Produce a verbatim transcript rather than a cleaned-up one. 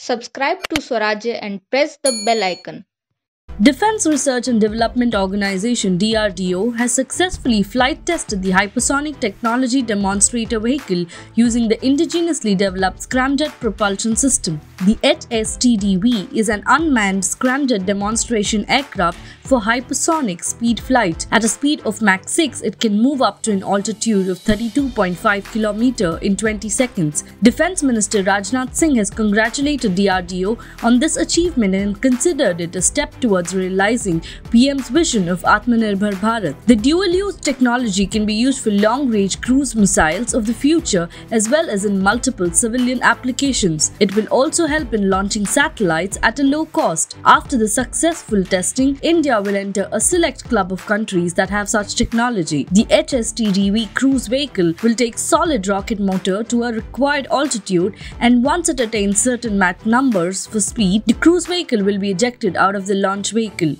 Subscribe to Swarajya and press the bell icon. Defense Research and Development Organization D R D O has successfully flight tested the hypersonic technology demonstrator vehicle using the indigenously developed scramjet propulsion system. The H S T D V is an unmanned scramjet demonstration aircraft for hypersonic speed flight. At a speed of Mach six, it can move up to an altitude of thirty-two point five kilometers in twenty seconds. Defense Minister Rajnath Singh has congratulated D R D O on this achievement and considered it a step towards realizing P M's vision of Atmanirbhar Bharat. The dual-use technology can be used for long-range cruise missiles of the future as well as in multiple civilian applications. It will also help in launching satellites at a low cost. After the successful testing, India will enter a select club of countries that have such technology. The H S T D V cruise vehicle will take solid rocket motor to a required altitude, and once it attains certain Mach numbers for speed, the cruise vehicle will be ejected out of the launch vehicle.